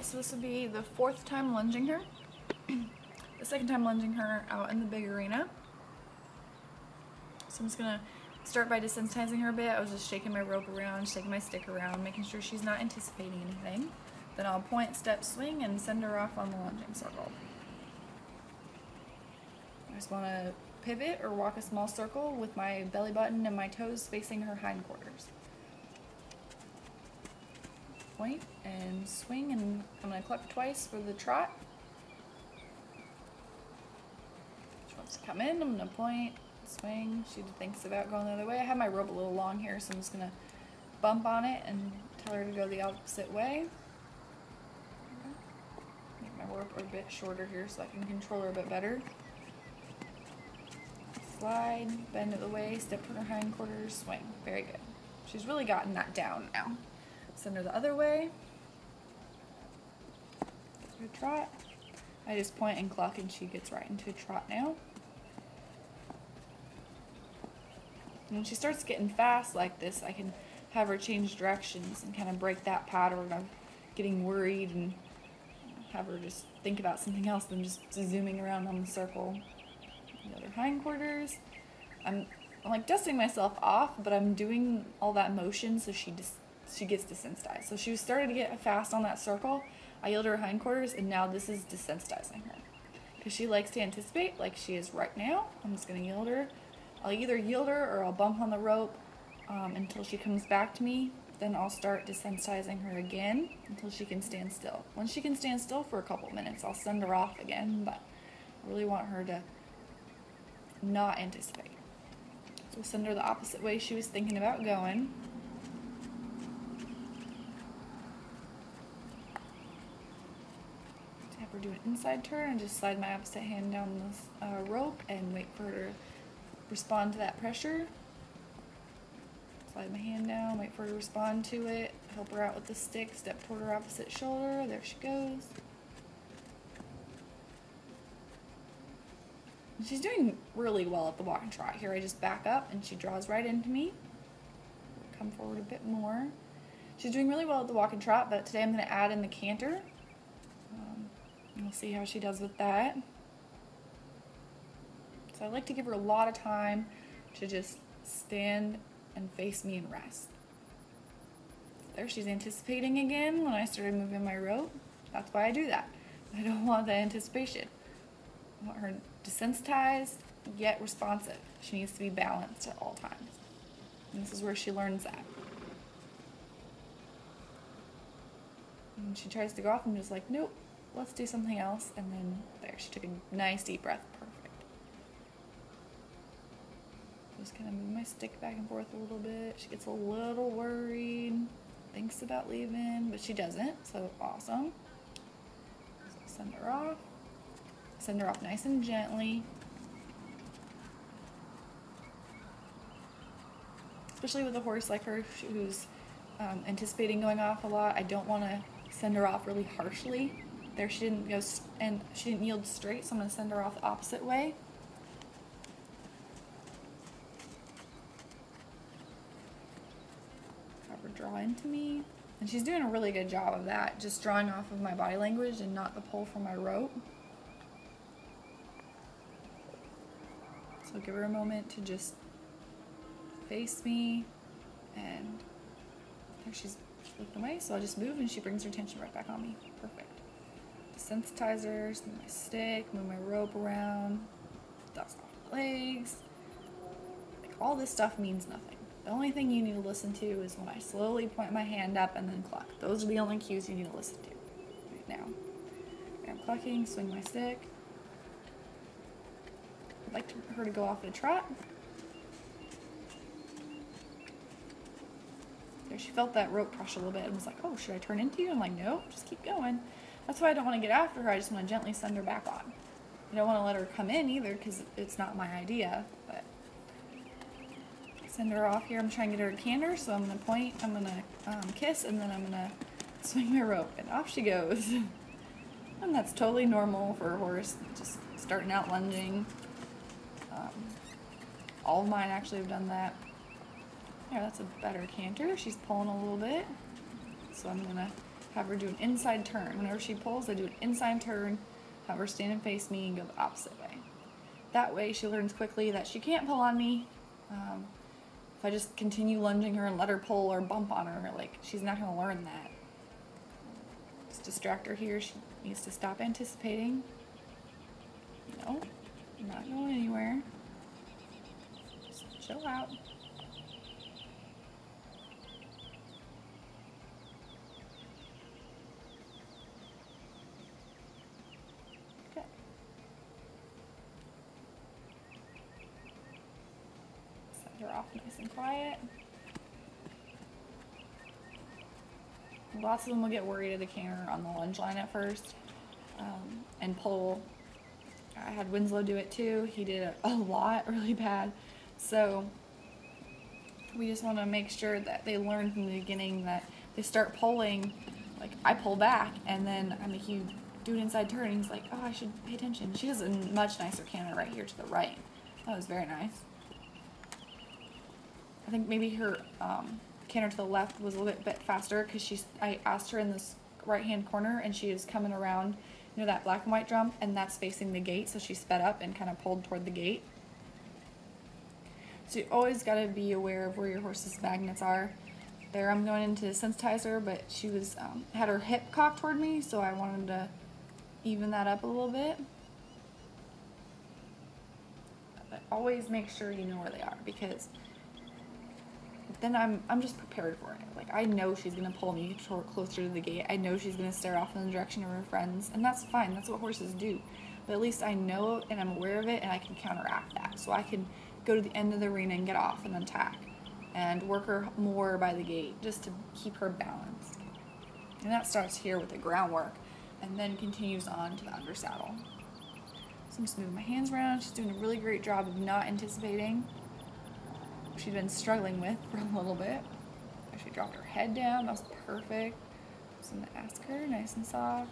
Alright, so this would be the fourth time lunging her. The second time lunging her out in the big arena. So I'm just going to start by desensitizing her a bit. I was just shaking my rope around, shaking my stick around, making sure she's not anticipating anything. Then I'll point, step, swing, and send her off on the lunging circle. I just want to pivot or walk a small circle with my belly button and my toes facing her hindquarters. Point and swing, and I'm going to cluck twice for the trot. She wants to come in, I'm going to point, swing. She thinks about going the other way. I have my rope a little long here, so I'm just going to bump on it and tell her to go the opposite way. Make my rope a bit shorter here so I can control her a bit better. Slide, bend at the waist, step on her hindquarters, swing. Very good. She's really gotten that down now. Send her the other way. Good trot. I just point and clock and she gets right into a trot now. And when she starts getting fast like this, I can have her change directions and kind of break that pattern of getting worried and have her just think about something else than just zooming around on the circle. The other hindquarters. I'm like dusting myself off, but I'm doing all that motion so she gets desensitized. So she was starting to get fast on that circle. I yielded her hindquarters, and now this is desensitizing her. Because she likes to anticipate like she is right now. I'm just going to yield her. I'll either yield her or I'll bump on the rope until she comes back to me. Then I'll start desensitizing her again until she can stand still. Once she can stand still for a couple minutes, I'll send her off again, but I really want her to not anticipate. So send her the opposite way she was thinking about going. Have her do an inside turn and just slide my opposite hand down this rope and wait for her to respond to that pressure. Slide my hand down, wait for her to respond to it, help her out with the stick, step toward her opposite shoulder, there she goes. And she's doing really well at the walk and trot here. I just back up and she draws right into me. Come forward a bit more. She's doing really well at the walk and trot, but today I'm going to add in the canter. We'll see how she does with that. So I like to give her a lot of time to just stand and face me and rest. There, she's anticipating again when I started moving my rope. That's why I do that. I don't want the anticipation. I want her desensitized yet responsive. She needs to be balanced at all times. And this is where she learns that. And she tries to go off, I'm just like, nope, let's do something else. And then there, she took a nice deep breath. Perfect. Just kind of move my stick back and forth a little bit. She gets a little worried, thinks about leaving, but she doesn't, so awesome. So send her off. Send her off nice and gently. Especially with a horse like her who's anticipating going off a lot, I don't want to send her off really harshly. There, she didn't go and she didn't yield straight, so I'm going to send her off the opposite way. Have her draw into me. And she's doing a really good job of that, just drawing off of my body language and not the pull from my rope. So give her a moment to just face me, and there she's looked away, so I just move and she brings her attention right back on me. Perfect. Desensitizers, move my stick, move my rope around, dust off my legs. Like, all this stuff means nothing. The only thing you need to listen to is when I slowly point my hand up and then cluck. Those are the only cues you need to listen to right now. I'm clucking, swing my stick. I'd like her to go off at a trot. There, she felt that rope pressure a little bit and was like, oh, should I turn into you? I'm like, no, just keep going. That's why I don't want to get after her. I just want to gently send her back on. I don't want to let her come in either because it's not my idea, but send her off here. I'm trying to get her to canter, so I'm going to point, I'm going to kiss, and then I'm going to swing my rope, and off she goes. And that's totally normal for a horse, just starting out lunging. All of mine actually have done that. There, that's a better canter. She's pulling a little bit, so I'm going to have her do an inside turn. Whenever she pulls, I do an inside turn, have her stand and face me and go the opposite way. That way she learns quickly that she can't pull on me. If I just continue lunging her and let her pull or bump on her, like, she's not going to learn that. Just distract her here. She needs to stop anticipating. No, not going anywhere. Just chill out. They're off nice and quiet. Lots of them will get worried at the camera on the lunge line at first and pull. I had Winslow do it too. He did it a lot really bad. So we just want to make sure that they learn from the beginning that they start pulling. Like, I pull back and then I make you do an inside turn. And he's like, oh, I should pay attention. She does a much nicer camera right here to the right. That was very nice. I think maybe her canter to the left was a little bit faster because I asked her in this right-hand corner and she is coming around, you know, that black and white drum, and that's facing the gate, so she sped up and kind of pulled toward the gate. So you always got to be aware of where your horse's magnets are. There, I'm going into the sensitizer, but she was had her hip cocked toward me, so I wanted to even that up a little bit. But always make sure you know where they are, because then I'm just prepared for it. Like, I know she's gonna pull me closer to the gate. I know she's gonna stare off in the direction of her friends, and that's fine. That's what horses do. But at least I know and I'm aware of it, and I can counteract that. So I can go to the end of the arena and get off and attack, and work her more by the gate just to keep her balanced. And that starts here with the groundwork, and then continues on to the undersaddle. So I'm just moving my hands around. She's doing a really great job of not anticipating. She'd been struggling with for a little bit. She dropped her head down. That was perfect. Just gonna ask her, nice and soft.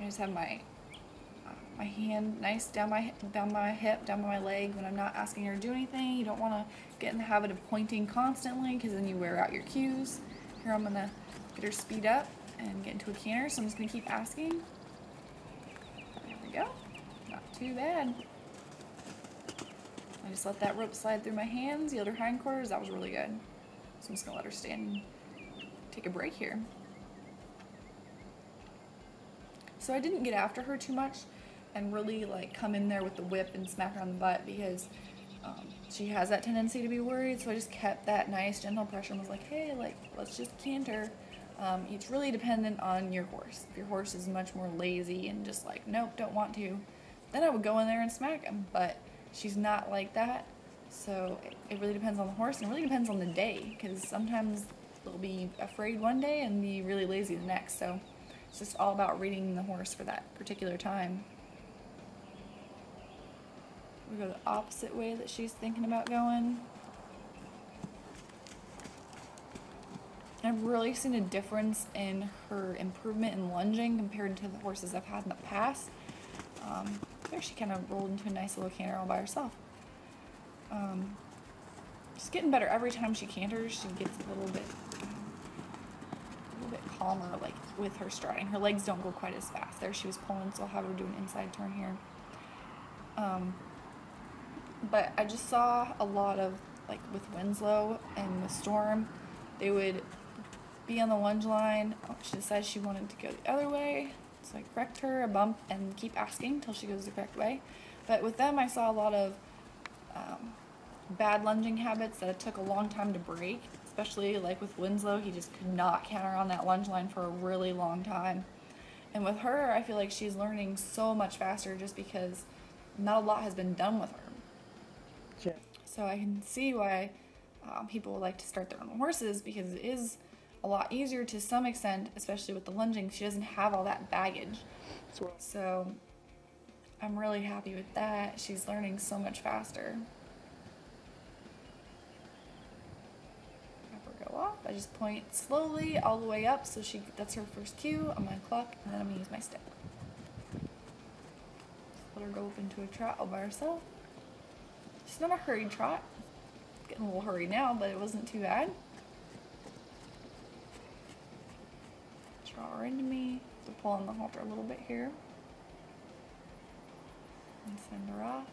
I just have my hand nice down my hip, down by my leg when I'm not asking her to do anything. You don't want to get in the habit of pointing constantly, because then you wear out your cues. Here I'm gonna get her speed up and get into a canter. So I'm just gonna keep asking. There we go. Too bad. I just let that rope slide through my hands, yielded her hindquarters. That was really good. So I'm just gonna let her stand and take a break here. So I didn't get after her too much and really like come in there with the whip and smack her on the butt, because she has that tendency to be worried. So I just kept that nice gentle pressure and was like, hey, like, let's just canter. It's really dependent on your horse. If your horse is much more lazy and just like, nope, don't want to, then I would go in there and smack him, but she's not like that. So it really depends on the horse, and it really depends on the day, because sometimes they'll be afraid one day and be really lazy the next. So it's just all about reading the horse for that particular time. We go the opposite way that she's thinking about going. I've really seen a difference in her improvement in lunging compared to the horses I've had in the past. There she kind of rolled into a nice little canter all by herself. She's getting better every time she canters. She gets a little bit calmer, like, with her striding. Her legs don't go quite as fast. There she was pulling, so I'll have her do an inside turn here. But I just saw a lot of, like, with Winslow and with Storm, they would be on the lunge line. Oh, she decided she wanted to go the other way. So I correct her, a bump, and keep asking until she goes the correct way. But with them, I saw a lot of bad lunging habits that it took a long time to break, especially like with Winslow. He just could not counter on that lunge line for a really long time. And with her, I feel like she's learning so much faster just because not a lot has been done with her. Sure. So I can see why people like to start their own horses, because it is a lot easier to some extent, especially with the lunging. She doesn't have all that baggage. So I'm really happy with that. She's learning so much faster. Have her go off. I just point slowly all the way up, so that's her first cue. I'm gonna cluck, and then I'm gonna use my stick. Just let her go up into a trot all by herself. It's not a hurried trot. getting a little hurried now, but it wasn't too bad. Draw her into me. So pull on the halter a little bit here. And send her off.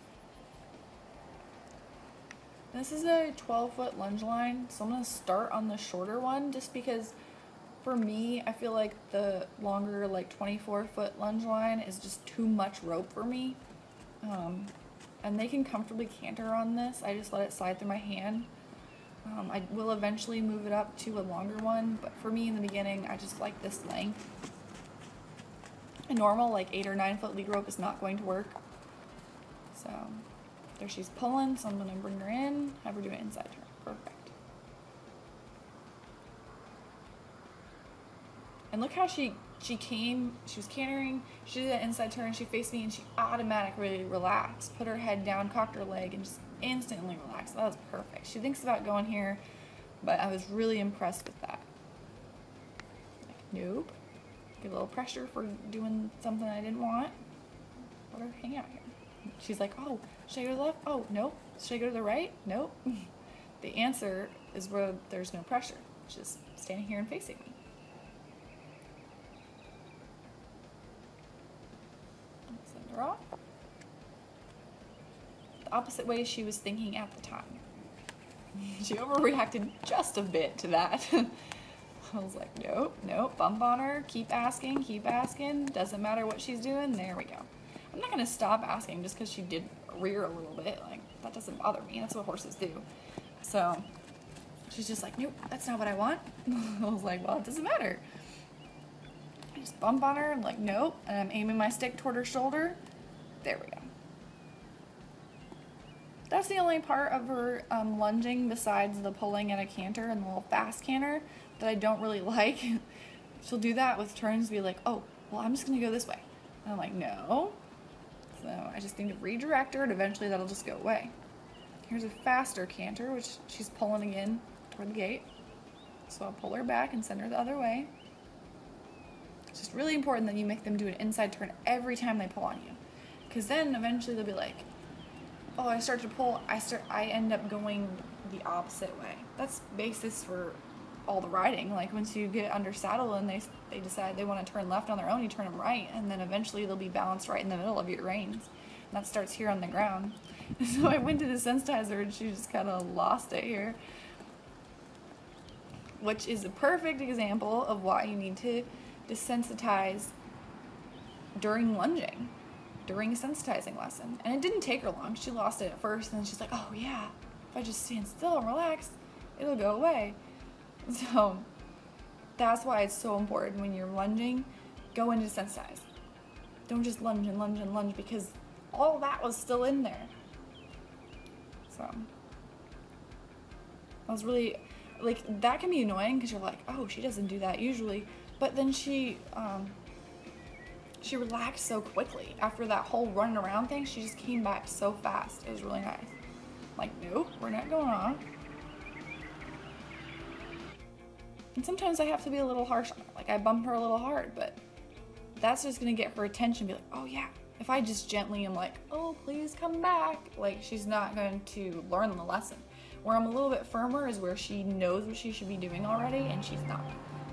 This is a 12-foot lunge line, so I'm going to start on the shorter one just because for me, I feel like the longer, like 24-foot lunge line is just too much rope for me. And they can comfortably canter on this. I just let it slide through my hand. I will eventually move it up to a longer one, but for me in the beginning, I just like this length. A normal like 8 or 9 foot lead rope is not going to work. So there she's pulling, so I'm gonna bring her in, have her do it inside her. Perfect. And look how she was cantering, she did an inside turn, she faced me and she automatically relaxed, put her head down, cocked her leg, and just instantly relaxed. That was perfect. She thinks about going here, but I was really impressed with that. Like, nope. Get a little pressure for doing something I didn't want. Let her hang out here. She's like, oh, should I go to the left? Oh, nope. Should I go to the right? Nope. The answer is where there's no pressure. Just standing here and facing me. Off. The opposite way she was thinking at the time. She overreacted just a bit to that. I was like, nope, nope, bump on her, keep asking, doesn't matter what she's doing, there we go. I'm not going to stop asking just because she did rear a little bit, like, that doesn't bother me, that's what horses do. So, she's just like, nope, that's not what I want. I was like, well, it doesn't matter. I just bump on her, I'm like, nope, and I'm aiming my stick toward her shoulder. There we go. That's the only part of her lunging besides the pulling at a canter and the little fast canter that I don't really like. She'll do that with turns, be like, oh, well, I'm just going to go this way. And I'm like, no. So I just need to redirect her and eventually that'll just go away. Here's a faster canter, which she's pulling again toward the gate. So I'll pull her back and send her the other way. It's just really important that you make them do an inside turn every time they pull on you. Because then eventually they'll be like, oh, I start to pull, I end up going the opposite way. That's basis for all the riding. Like once you get under saddle and they decide they want to turn left on their own, you turn them right, and then eventually they'll be balanced right in the middle of your reins. And that starts here on the ground. So I went to the sensitizer and she just kind of lost it here. Which is a perfect example of why you need to desensitize during lunging. During a sensitizing lesson. And it didn't take her long. She lost it at first and then she's like, oh yeah, if I just stand still and relax, it'll go away. So that's why it's so important when you're lunging, go in to sensitize. Don't just lunge and lunge and lunge because all that was still in there. So I was really, like, that can be annoying because you're like, oh, she doesn't do that usually. But then she relaxed so quickly. After that whole running around thing, she just came back so fast. It was really nice. Like, nope, we're not going on. And sometimes I have to be a little harsh on her. Like, I bumped her a little hard, but that's just gonna get her attention, be like, oh yeah. If I just gently am like, oh, please come back. Like, she's not going to learn the lesson. Where I'm a little bit firmer is where she knows what she should be doing already, and she's not.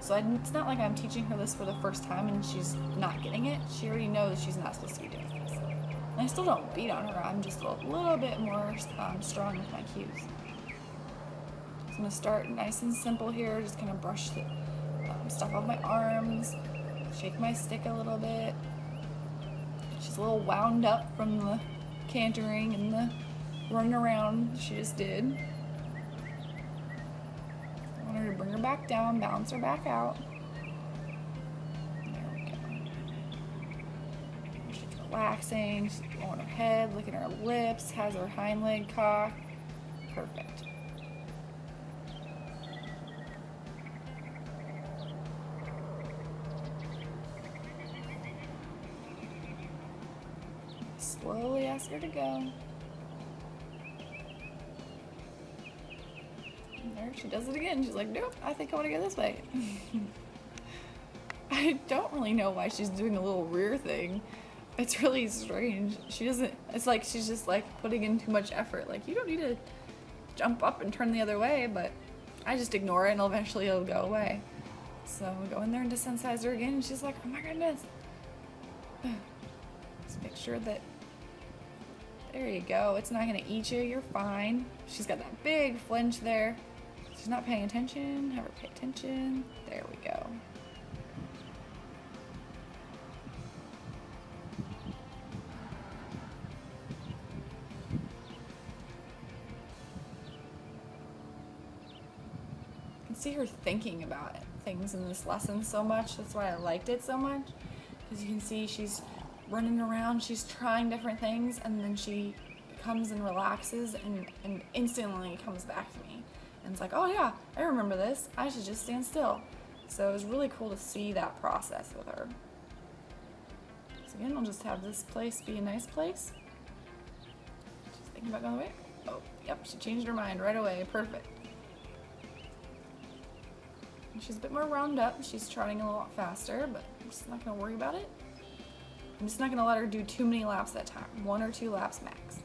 So it's not like I'm teaching her this for the first time and she's not getting it. She already knows she's not supposed to be doing this. And I still don't beat on her. I'm just a little bit more strong with my cues. So I'm going to start nice and simple here. Just kind of brush the stuff off my arms. Shake my stick a little bit. She's a little wound up from the cantering and the running around she just did. To bring her back down, balance her back out. There we go. She's relaxing, she's blowing her head, licking her lips, has her hind leg cocked. Perfect. Slowly ask her to go. There, she does it again. She's like, nope, I think I want to go this way. I don't really know why she's doing a little rear thing. It's really strange. She doesn't, it's like she's just like putting in too much effort. Like, you don't need to jump up and turn the other way, but I just ignore it and eventually it'll go away. So we go in there and desensitize her again, and she's like, oh my goodness. Just make sure that, there you go, it's not gonna eat you, you're fine. She's got that big flinch there. She's not paying attention, have her pay attention. There we go. See her thinking about things in this lesson so much. That's why I liked it so much, because you can see she's running around, she's trying different things, and then she comes and relaxes and instantly comes back to me and it's like, oh yeah, I remember this, I should just stand still. So it was really cool to see that process with her. So again, I'll just have this place be a nice place. She's thinking about going away. Oh yep, she changed her mind right away. Perfect. She's a bit more round up. She's trotting a lot faster, but I'm just not going to worry about it. I'm just not going to let her do too many laps at a time. One or two laps max.